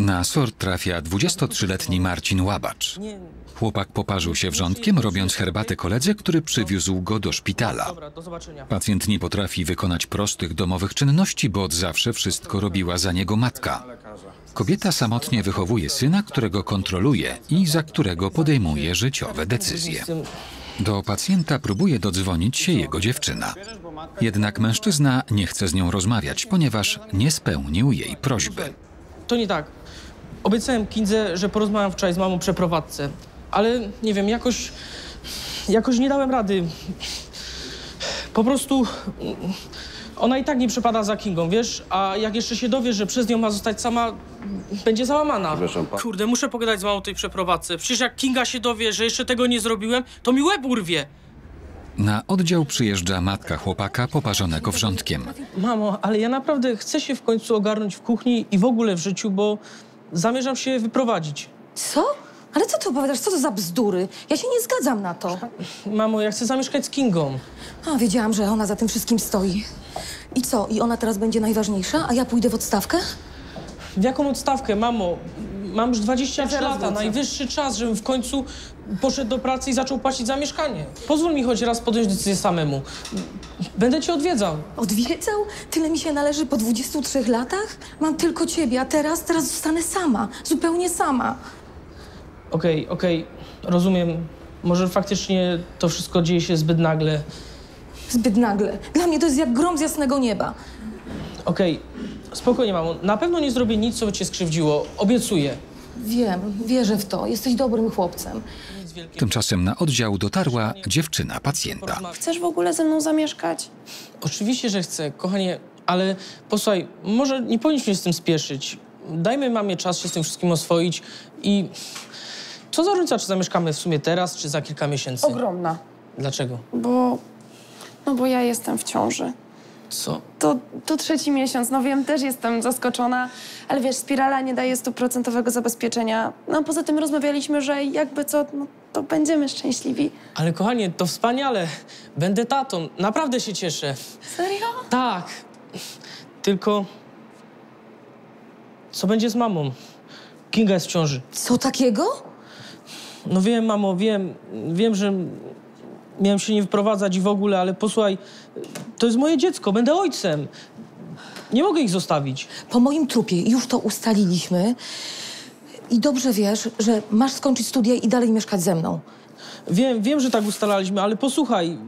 Na SOR trafia 23-letni Marcin Łabacz. Chłopak poparzył się wrzątkiem, robiąc herbatę koledze, który przywiózł go do szpitala. Pacjent nie potrafi wykonać prostych domowych czynności, bo od zawsze wszystko robiła za niego matka. Kobieta samotnie wychowuje syna, którego kontroluje i za którego podejmuje życiowe decyzje. Do pacjenta próbuje dodzwonić się jego dziewczyna. Jednak mężczyzna nie chce z nią rozmawiać, ponieważ nie spełnił jej prośby. To nie tak. Obiecałem Kindze, że porozmawiam wczoraj z mamą o przeprowadzce, ale nie wiem, jakoś nie dałem rady. Po prostu ona i tak nie przepada za Kingą, wiesz? A jak jeszcze się dowie, że przez nią ma zostać sama, będzie załamana. Kurde, muszę pogadać z mamą o tej przeprowadzce. Przecież jak Kinga się dowie, że jeszcze tego nie zrobiłem, to mi łeb urwie. Na oddział przyjeżdża matka chłopaka poparzonego wrzątkiem. Mamo, ale ja naprawdę chcę się w końcu ogarnąć w kuchni i w ogóle w życiu, bo zamierzam się wyprowadzić. Co? Ale co ty opowiadasz? Co to za bzdury? Ja się nie zgadzam na to. Mamo, ja chcę zamieszkać z Kingą. A, wiedziałam, że ona za tym wszystkim stoi. I co? I ona teraz będzie najważniejsza, a ja pójdę w odstawkę? W jaką odstawkę, mamo? Mam już 23 lata, najwyższy czas, żebym w końcu poszedł do pracy i zaczął płacić za mieszkanie. Pozwól mi choć raz podjąć decyzję samemu. Będę cię odwiedzał. Odwiedzał? Tyle mi się należy po 23 latach? Mam tylko ciebie, a teraz zostanę sama. Zupełnie sama. Okej, rozumiem. Może faktycznie to wszystko dzieje się zbyt nagle. Zbyt nagle? Dla mnie to jest jak grom z jasnego nieba. Okej. Spokojnie, mamo. Na pewno nie zrobię nic, co by cię skrzywdziło. Obiecuję. Wiem, wierzę w to. Jesteś dobrym chłopcem. Tymczasem na oddział dotarła dziewczyna pacjenta. Chcesz w ogóle ze mną zamieszkać? Oczywiście, że chcę, kochanie, ale posłuchaj, może nie powinniśmy się z tym spieszyć. Dajmy mamie czas się z tym wszystkim oswoić i... Co za różnica, czy zamieszkamy w sumie teraz, czy za kilka miesięcy? Ogromna. Dlaczego? Bo ja jestem w ciąży. Co? To trzeci miesiąc, no wiem, też jestem zaskoczona, ale wiesz, spirala nie daje 100% zabezpieczenia. No poza tym rozmawialiśmy, że jakby co, no, to będziemy szczęśliwi. Ale kochanie, to wspaniale. Będę tatą, naprawdę się cieszę. Serio? Tak. Tylko... Co będzie z mamą? Kinga jest w ciąży. Co takiego? No wiem, mamo, wiem, że... Miałem się nie wyprowadzać i w ogóle, ale posłuchaj, to jest moje dziecko, będę ojcem. Nie mogę ich zostawić. Po moim trupie już to ustaliliśmy i dobrze wiesz, że masz skończyć studia i dalej mieszkać ze mną. Wiem, że tak ustalaliśmy, ale posłuchaj,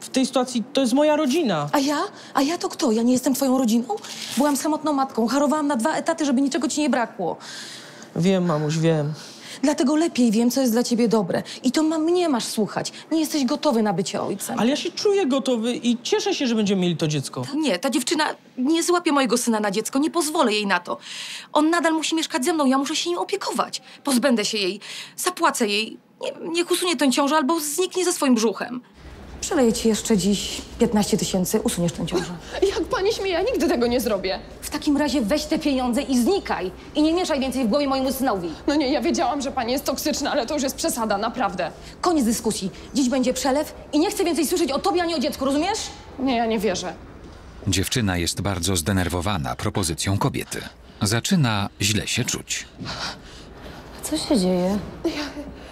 w tej sytuacji to jest moja rodzina. A ja? A ja to kto? Ja nie jestem twoją rodziną? Byłam samotną matką, harowałam na 2 etaty, żeby niczego ci nie brakło. Wiem, mamuś, wiem. Dlatego lepiej wiem, co jest dla ciebie dobre. I to mnie masz słuchać. Nie jesteś gotowy na bycie ojcem. Ale ja się czuję gotowy i cieszę się, że będziemy mieli to dziecko. Nie, ta dziewczyna nie złapie mojego syna na dziecko. Nie pozwolę jej na to. On nadal musi mieszkać ze mną. Ja muszę się nim opiekować. Pozbędę się jej. Zapłacę jej. Niech usunie tę ciążę albo zniknie ze swoim brzuchem. Przeleję ci jeszcze dziś 15 000. Usuniesz tę ciążę. Jak pani śmie, ja nigdy tego nie zrobię. W takim razie weź te pieniądze i znikaj. I nie mieszaj więcej w głowie mojemu synowi. No nie, ja wiedziałam, że pani jest toksyczna, ale to już jest przesada, naprawdę. Koniec dyskusji. Dziś będzie przelew i nie chcę więcej słyszeć o tobie, ani o dziecku, rozumiesz? Nie, ja nie wierzę. Dziewczyna jest bardzo zdenerwowana propozycją kobiety. Zaczyna źle się czuć. Co się dzieje?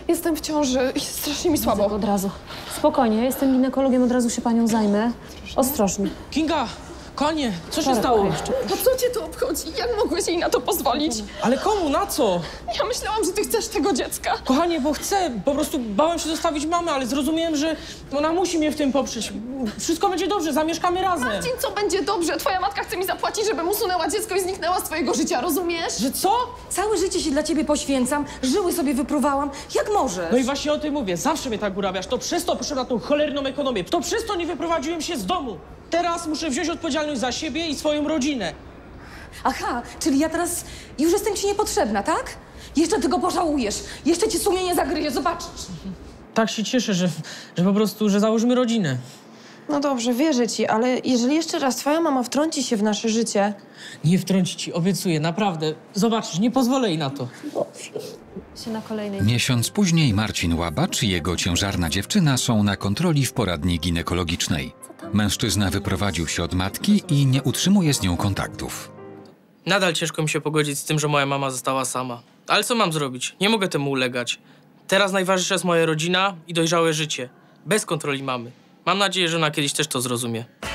Jestem w ciąży i strasznie mi słabo. Od razu. Spokojnie, jestem ginekologiem, od razu się panią zajmę. Ostrożnie. Kinga! Kochanie, co się stało? No co cię to obchodzi? Jak mogłeś jej na to pozwolić? Ale komu? Na co? Ja myślałam, że ty chcesz tego dziecka. Kochanie, bo chcę. Po prostu bałem się zostawić mamę, ale zrozumiałem, że ona musi mnie w tym poprzeć. Wszystko będzie dobrze, zamieszkamy razem. Marcin, co będzie dobrze? Twoja matka chce mi zapłacić, żebym usunęła dziecko i zniknęła z twojego życia, rozumiesz? Że co? Całe życie się dla ciebie poświęcam, żyły sobie wypruwałam. Jak możesz? No i właśnie o tym mówię. Zawsze mnie tak urabiasz. To przez to poszedłem na tą cholerną ekonomię. To przez to nie wyprowadziłem się z domu. Teraz muszę wziąć odpowiedzialność za siebie i swoją rodzinę. Aha, czyli ja teraz już jestem ci niepotrzebna, tak? Jeszcze tego pożałujesz, jeszcze ci sumienie zagryzie, zobaczysz. Tak się cieszę, że po prostu, że założymy rodzinę. No dobrze, wierzę ci, ale jeżeli jeszcze raz twoja mama wtrąci się w nasze życie... Nie wtrąci ci, obiecuję, naprawdę. Zobaczysz, nie pozwolę jej na to. Miesiąc później Marcin Łabacz i jego ciężarna dziewczyna są na kontroli w poradni ginekologicznej. Mężczyzna wyprowadził się od matki i nie utrzymuje z nią kontaktów. Nadal ciężko mi się pogodzić z tym, że moja mama została sama. Ale co mam zrobić? Nie mogę temu ulegać. Teraz najważniejsza jest moja rodzina i dojrzałe życie. Bez kontroli mamy. Mam nadzieję, że ona kiedyś też to zrozumie.